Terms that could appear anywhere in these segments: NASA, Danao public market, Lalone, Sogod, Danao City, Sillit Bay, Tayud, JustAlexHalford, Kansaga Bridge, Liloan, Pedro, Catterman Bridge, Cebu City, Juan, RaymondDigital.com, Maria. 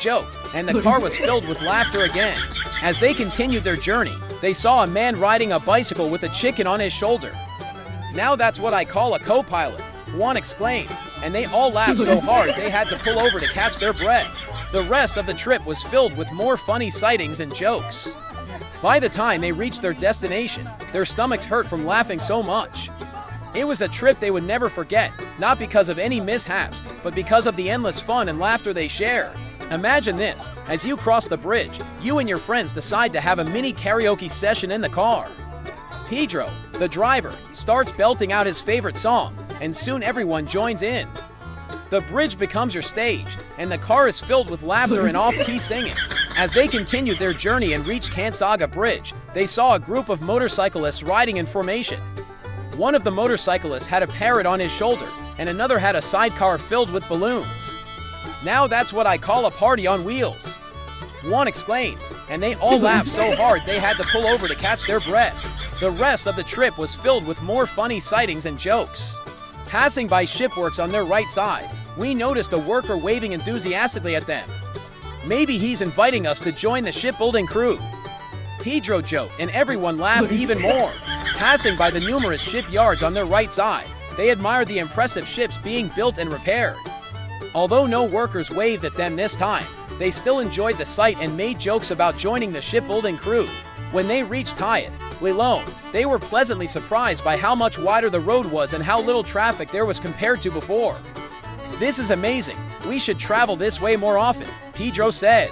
joked, and the car was filled with laughter again. As they continued their journey, they saw a man riding a bicycle with a chicken on his shoulder. "Now that's what I call a co-pilot," Juan exclaimed, and they all laughed so hard they had to pull over to catch their breath. The rest of the trip was filled with more funny sightings and jokes. By the time they reached their destination, their stomachs hurt from laughing so much. It was a trip they would never forget, not because of any mishaps, but because of the endless fun and laughter they shared. Imagine this, as you cross the bridge, you and your friends decide to have a mini karaoke session in the car. Pedro, the driver, starts belting out his favorite song, and soon everyone joins in. The bridge becomes your stage, and the car is filled with laughter and off-key singing. As they continued their journey and reached Kansaga Bridge, they saw a group of motorcyclists riding in formation. One of the motorcyclists had a parrot on his shoulder, and another had a sidecar filled with balloons. "Now that's what I call a party on wheels," Juan exclaimed, and they all laughed so hard they had to pull over to catch their breath. The rest of the trip was filled with more funny sightings and jokes. Passing by shipworks on their right side, we noticed a worker waving enthusiastically at them. "Maybe he's inviting us to join the shipbuilding crew," Pedro joked, and everyone laughed even more. Passing by the numerous shipyards on their right side, they admired the impressive ships being built and repaired. Although no workers waved at them this time, they still enjoyed the sight and made jokes about joining the shipbuilding crew. When they reached Tayud, Liloan, they were pleasantly surprised by how much wider the road was and how little traffic there was compared to before. "This is amazing. We should travel this way more often," Pedro said.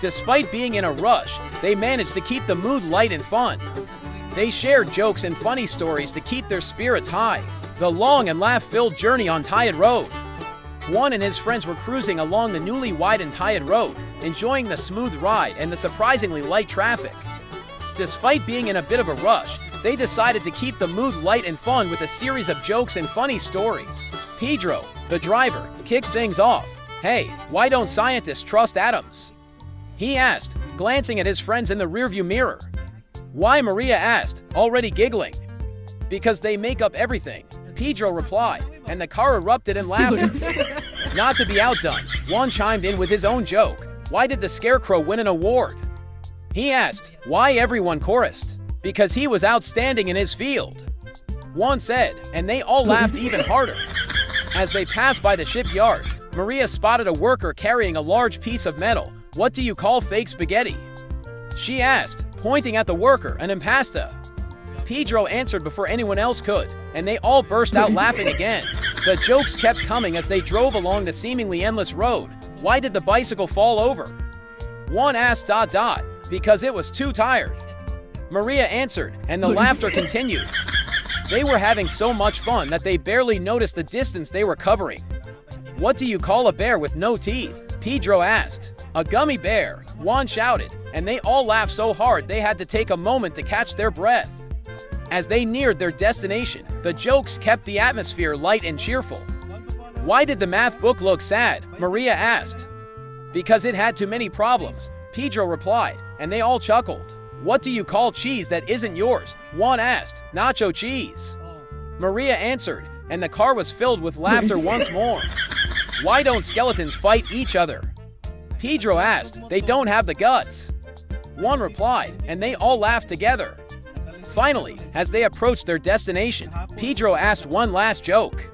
Despite being in a rush, they managed to keep the mood light and fun. They shared jokes and funny stories to keep their spirits high. The long and laugh-filled journey on Tayud Road. Juan and his friends were cruising along the newly widened Tayud Road, enjoying the smooth ride and the surprisingly light traffic. Despite being in a bit of a rush, they decided to keep the mood light and fun with a series of jokes and funny stories. Pedro, the driver, kicked things off. "Hey, why don't scientists trust atoms?" he asked, glancing at his friends in the rearview mirror. "Why?" Maria asked, already giggling. "Because they make up everything," Pedro replied, and the car erupted in laughter. Not to be outdone, Juan chimed in with his own joke. "Why did the scarecrow win an award?" he asked. Why everyone chorused. "Because he was outstanding in his field," Juan said, and they all laughed even harder. As they passed by the shipyards, Maria spotted a worker carrying a large piece of metal. "What do you call fake spaghetti?" she asked, pointing at the worker. "An impasta," Pedro answered before anyone else could, and they all burst out laughing again. The jokes kept coming as they drove along the seemingly endless road. "Why did the bicycle fall over?" Juan asked. Because it was too tired," Maria answered, and the laughter continued. They were having so much fun that they barely noticed the distance they were covering. "What do you call a bear with no teeth?" Pedro asked. "A gummy bear," Juan shouted, and they all laughed so hard they had to take a moment to catch their breath. As they neared their destination, the jokes kept the atmosphere light and cheerful. "Why did the math book look sad?" Maria asked. "Because it had too many problems," Pedro replied, and they all chuckled. "What do you call cheese that isn't yours?" Juan asked. "Nacho cheese," Maria answered, and the car was filled with laughter once more. "Why don't skeletons fight each other?" Pedro asked. "They don't have the guts," Juan replied, and they all laughed together. Finally, as they approached their destination, Pedro asked one last joke.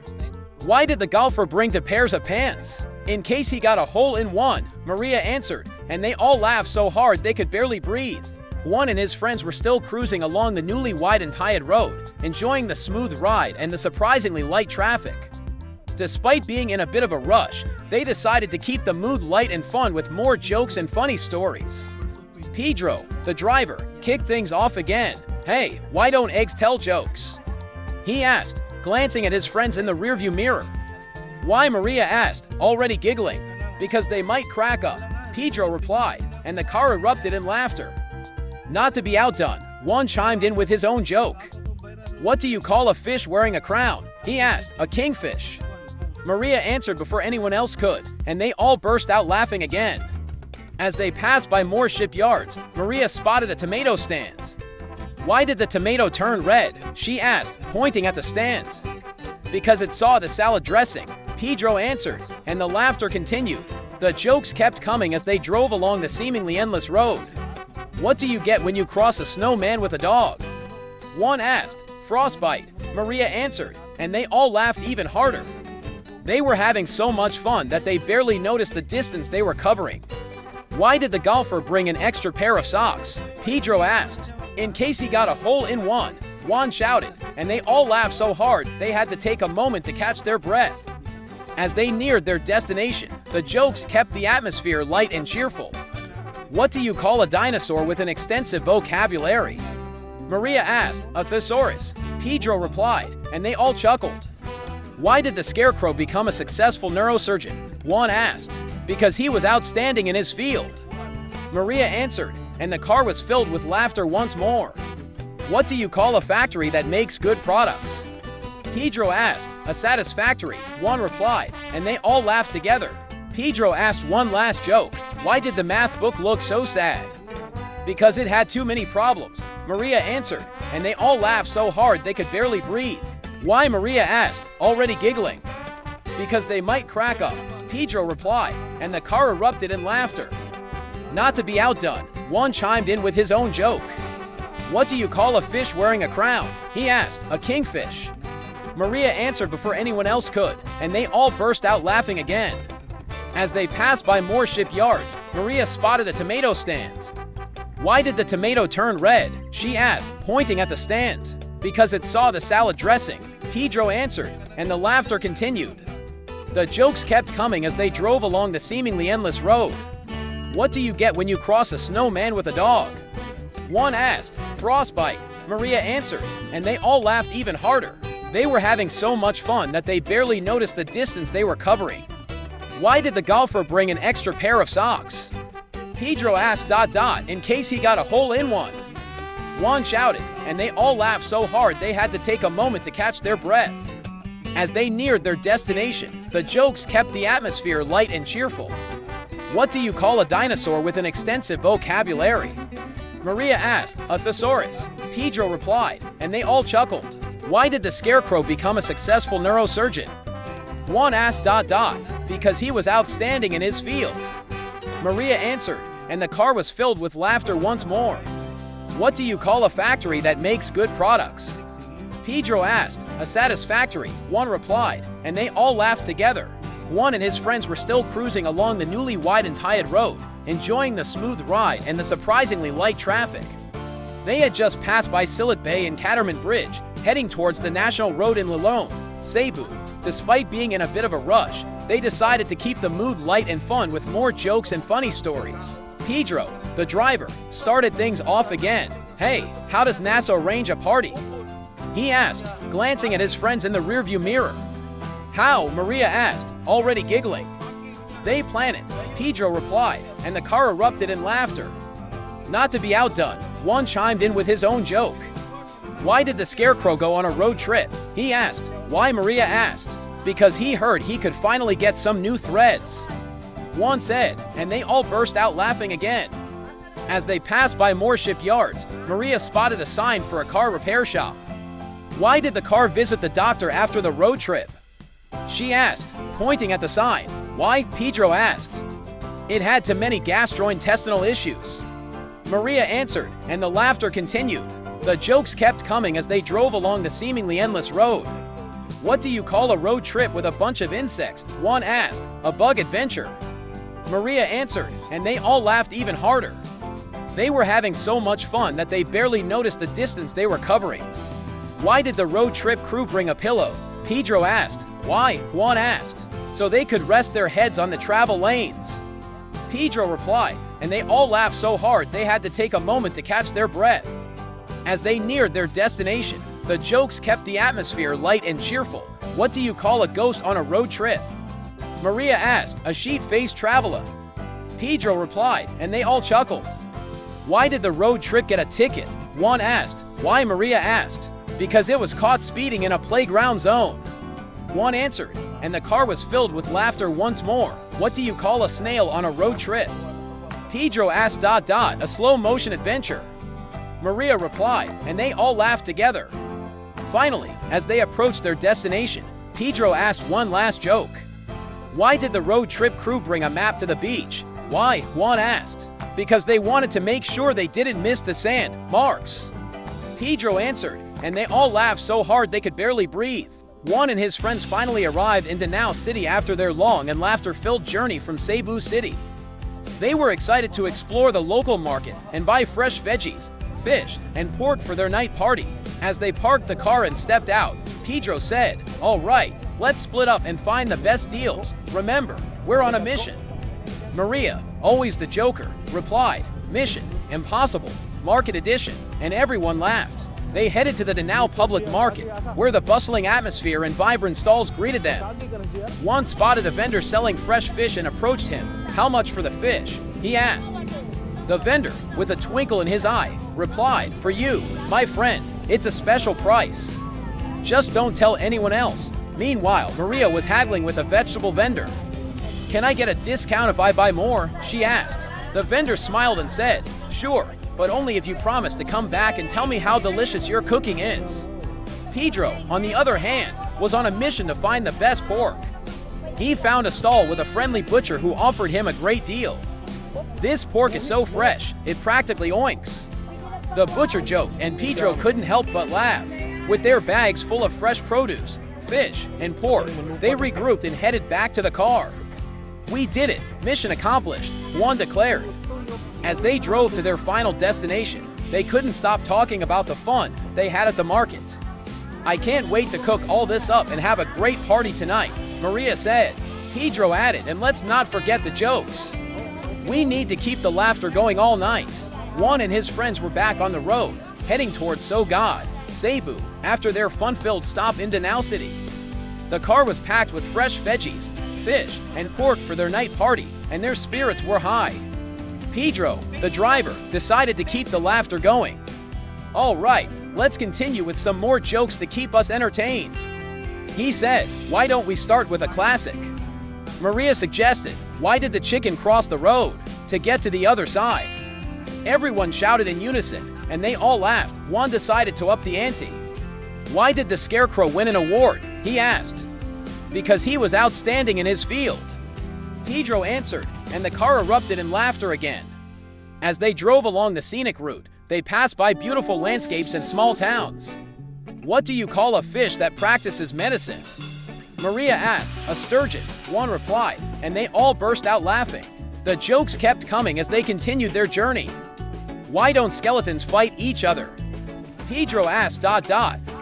"Why did the golfer bring two pairs of pants?" "In case he got a hole in one," Maria answered, and they all laughed so hard they could barely breathe. Juan and his friends were still cruising along the newly widened Tayud Road, enjoying the smooth ride and the surprisingly light traffic. Despite being in a bit of a rush, they decided to keep the mood light and fun with more jokes and funny stories. Pedro, the driver, kicked things off again. "Hey, why don't eggs tell jokes?" he asked, glancing at his friends in the rearview mirror. "Why?" Maria asked, already giggling. "Because they might crack up," Pedro replied, and the car erupted in laughter. Not to be outdone, Juan chimed in with his own joke. "What do you call a fish wearing a crown?" he asked. "A kingfish," Maria answered before anyone else could, and they all burst out laughing again. As they passed by more shipyards, Maria spotted a tomato stand. "Why did the tomato turn red?" she asked, pointing at the stand. "Because it saw the salad dressing," Pedro answered, and the laughter continued. The jokes kept coming as they drove along the seemingly endless road. What do you get when you cross a snowman with a dog? Juan asked. Frostbite, Maria answered, and they all laughed even harder. They were having so much fun that they barely noticed the distance they were covering. Why did the golfer bring an extra pair of socks? Pedro asked. In case he got a hole in one, Juan shouted, and they all laughed so hard they had to take a moment to catch their breath. As they neared their destination, the jokes kept the atmosphere light and cheerful. What do you call a dinosaur with an extensive vocabulary? Maria asked. A thesaurus, Pedro replied, and they all chuckled. Why did the scarecrow become a successful neurosurgeon? Juan asked. Because he was outstanding in his field, Maria answered, and the car was filled with laughter once more. What do you call a factory that makes good products? Pedro asked. A satisfactory, Juan replied, and they all laughed together. Pedro asked one last joke. Why did the math book look so sad? Because it had too many problems, Maria answered, and they all laughed so hard they could barely breathe. Why? Maria asked, already giggling. Because they might crack up, Pedro replied, and the car erupted in laughter. Not to be outdone, Juan chimed in with his own joke. What do you call a fish wearing a crown? He asked. A kingfish, Maria answered before anyone else could, and they all burst out laughing again. As they passed by more shipyards, Maria spotted a tomato stand. Why did the tomato turn red? She asked, pointing at the stand. Because it saw the salad dressing, Pedro answered, and the laughter continued. The jokes kept coming as they drove along the seemingly endless road. What do you get when you cross a snowman with a dog? Juan asked. Frostbite, Maria answered, and they all laughed even harder. They were having so much fun that they barely noticed the distance they were covering. Why did the golfer bring an extra pair of socks? Pedro asked ... in case he got a hole in one. Juan shouted, and they all laughed so hard they had to take a moment to catch their breath. As they neared their destination, the jokes kept the atmosphere light and cheerful. What do you call a dinosaur with an extensive vocabulary? Maria asked. A thesaurus, Pedro replied, and they all chuckled. Why did the scarecrow become a successful neurosurgeon? Juan asked ... because he was outstanding in his field, Maria answered, and the car was filled with laughter once more. What do you call a factory that makes good products? Pedro asked. A satisfactory, Juan replied, and they all laughed together. Juan and his friends were still cruising along the newly widened Tayud road, enjoying the smooth ride and the surprisingly light traffic. They had just passed by Sillit Bay and Catterman Bridge, heading towards the national road in Lalone, Cebu. Despite being in a bit of a rush, they decided to keep the mood light and fun with more jokes and funny stories. Pedro, the driver, started things off again. Hey, how does NASA arrange a party? He asked, glancing at his friends in the rearview mirror. How? Maria asked, already giggling. They plan it, Pedro replied, and the car erupted in laughter. Not to be outdone, Juan chimed in with his own joke. Why did the scarecrow go on a road trip? He asked. Why? Maria asked. Because he heard he could finally get some new threads, Juan said, and they all burst out laughing again. As they passed by more shipyards, Maria spotted a sign for a car repair shop. Why did the car visit the doctor after the road trip? She asked, pointing at the sign. Why? Pedro asked. It had too many gastrointestinal issues, Maria answered, and the laughter continued. The jokes kept coming as they drove along the seemingly endless road. What do you call a road trip with a bunch of insects? Juan asked. A bug adventure, Maria answered, and they all laughed even harder. They were having so much fun that they barely noticed the distance they were covering. Why did the road trip crew bring a pillow? Pedro asked. Why? Juan asked. So they could rest their heads on the travel lanes, Pedro replied, and they all laughed so hard they had to take a moment to catch their breath. As they neared their destination, the jokes kept the atmosphere light and cheerful. What do you call a ghost on a road trip? Maria asked. A sheet-faced traveler, Pedro replied, and they all chuckled. Why did the road trip get a ticket? Juan asked. Why? Maria asked. Because it was caught speeding in a playground zone, Juan answered, and the car was filled with laughter once more. What do you call a snail on a road trip? Pedro asked. A slow-motion adventure, Maria replied, and they all laughed together. Finally, as they approached their destination, Pedro asked one last joke. Why did the road trip crew bring a map to the beach? Why? Juan asked. Because they wanted to make sure they didn't miss the sand marks, Pedro answered, and they all laughed so hard they could barely breathe. Juan and his friends finally arrived in Danao City after their long and laughter-filled journey from Cebu City. They were excited to explore the local market and buy fresh veggies, fish, and pork for their night party. As they parked the car and stepped out, Pedro said, "All right, let's split up and find the best deals. Remember, we're on a mission." Maria, always the joker, replied, "Mission, impossible, market edition," and everyone laughed. They headed to the Danao public market, where the bustling atmosphere and vibrant stalls greeted them. Juan spotted a vendor selling fresh fish and approached him. "How much for the fish?" he asked. The vendor, with a twinkle in his eye, replied, "For you, my friend, it's a special price. Just don't tell anyone else." Meanwhile, Maria was haggling with a vegetable vendor. "Can I get a discount if I buy more?" she asked. The vendor smiled and said, "Sure, but only if you promise to come back and tell me how delicious your cooking is." Pedro, on the other hand, was on a mission to find the best pork. He found a stall with a friendly butcher who offered him a great deal. "This pork is so fresh, it practically oinks," the butcher joked, and Pedro couldn't help but laugh. With their bags full of fresh produce, fish, and pork, they regrouped and headed back to the car. "We did it, mission accomplished," Juan declared. As they drove to their final destination, they couldn't stop talking about the fun they had at the market. "I can't wait to cook all this up and have a great party tonight," Maria said. Pedro added, "And let's not forget the jokes. We need to keep the laughter going all night." Juan and his friends were back on the road, heading towards Sogod, Cebu, after their fun-filled stop in Danao City. The car was packed with fresh veggies, fish, and pork for their night party, and their spirits were high. Pedro, the driver, decided to keep the laughter going. "All right, let's continue with some more jokes to keep us entertained," he said. "Why don't we start with a classic?" Maria suggested, "Why did the chicken cross the road?" to get to the other side. Everyone shouted in unison, and they all laughed. Juan decided to up the ante. "Why did the scarecrow win an award?" he asked. "Because he was outstanding in his field," Pedro answered, and the car erupted in laughter again. As they drove along the scenic route, they passed by beautiful landscapes and small towns. "What do you call a fish that practices medicine?" Maria asked. "A sturgeon," Juan replied, and they all burst out laughing. The jokes kept coming as they continued their journey. "Why don't skeletons fight each other?" Pedro asked.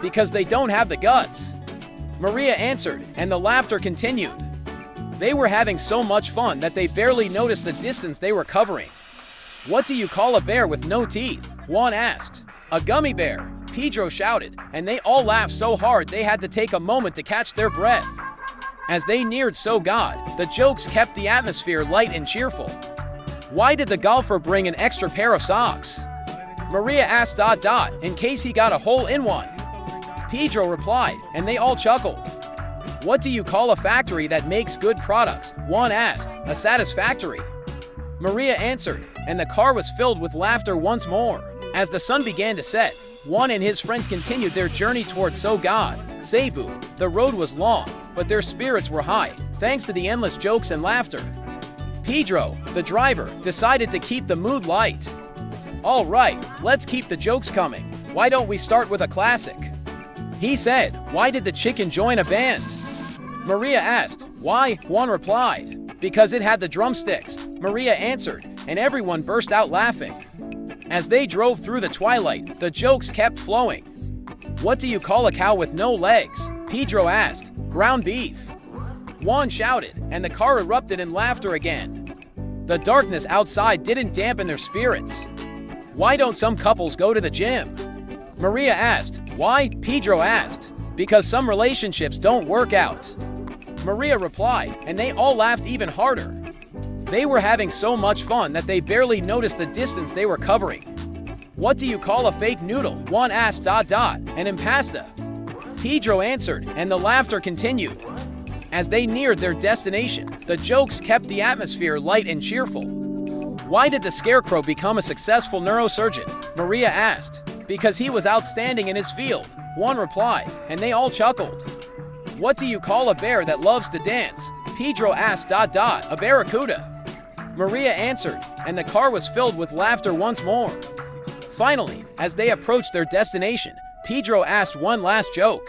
Because they don't have the guts," Maria answered, and the laughter continued. They were having so much fun that they barely noticed the distance they were covering. "What do you call a bear with no teeth?" Juan asked. "A gummy bear," Pedro shouted, and they all laughed so hard they had to take a moment to catch their breath. As they neared Sogod, the jokes kept the atmosphere light and cheerful. "Why did the golfer bring an extra pair of socks?" Maria asked. In case he got a hole in one," Pedro replied, and they all chuckled. "What do you call a factory that makes good products?" Juan asked. "A satisfactory," Maria answered, and the car was filled with laughter once more. As the sun began to set, Juan and his friends continued their journey towards Sogod, Cebu. The road was long, but their spirits were high, thanks to the endless jokes and laughter. Pedro, the driver, decided to keep the mood light. "All right, let's keep the jokes coming. Why don't we start with a classic?" he said. "Why did the chicken join a band?" Maria asked. "Why?" Juan replied. "Because it had the drumsticks," Maria answered, and everyone burst out laughing. As they drove through the twilight, the jokes kept flowing. "What do you call a cow with no legs?" Pedro asked. "Ground beef," Juan shouted, and the car erupted in laughter again. The darkness outside didn't dampen their spirits. "Why don't some couples go to the gym?" Maria asked. "Why?" Pedro asked. "Because some relationships don't work out," Maria replied, and they all laughed even harder. They were having so much fun that they barely noticed the distance they were covering. "What do you call a fake noodle?" Juan asked. "An impasta," Pedro answered, and the laughter continued. As they neared their destination, the jokes kept the atmosphere light and cheerful. "Why did the scarecrow become a successful neurosurgeon?" Maria asked. "Because he was outstanding in his field," Juan replied, and they all chuckled. "What do you call a bear that loves to dance?" Pedro asked ... a barracuda. Maria answered, and the car was filled with laughter once more. Finally, as they approached their destination, Pedro asked one last joke.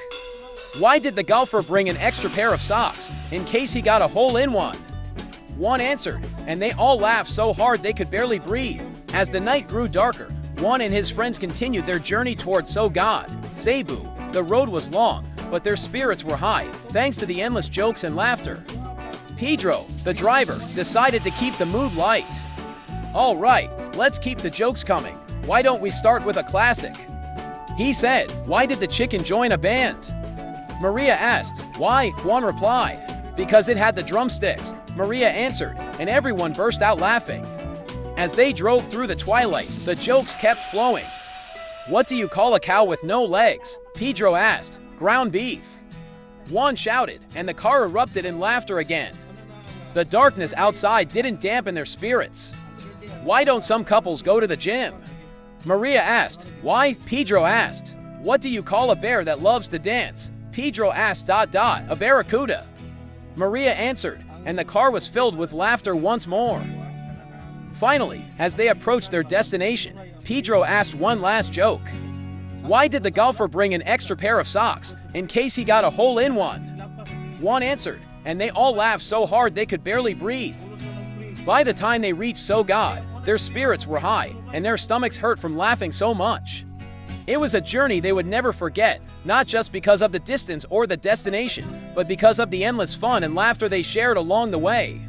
Why did the golfer bring an extra pair of socks, in case he got a hole in one? Juan answered, and they all laughed so hard they could barely breathe. As the night grew darker, Juan and his friends continued their journey toward Sogod, Cebu. The road was long, but their spirits were high, thanks to the endless jokes and laughter. Pedro, the driver, decided to keep the mood light. All right, let's keep the jokes coming. Why don't we start with a classic? He said, why did the chicken join a band? Maria asked, why? Juan replied, because it had the drumsticks. Maria answered, and everyone burst out laughing. As they drove through the twilight, the jokes kept flowing. What do you call a cow with no legs? Pedro asked. Ground beef. Juan shouted, and the car erupted in laughter again. The darkness outside didn't dampen their spirits. Why don't some couples go to the gym? Maria asked. Why? Pedro asked. What do you call a bear that loves to dance? Pedro asked ... a barracuda. Maria answered, and the car was filled with laughter once more. Finally, as they approached their destination, Pedro asked one last joke. Why did the golfer bring an extra pair of socks, in case he got a hole in one? Juan answered, and they all laughed so hard they could barely breathe. By the time they reached Sogod, their spirits were high, and their stomachs hurt from laughing so much. It was a journey they would never forget, not just because of the distance or the destination, but because of the endless fun and laughter they shared along the way.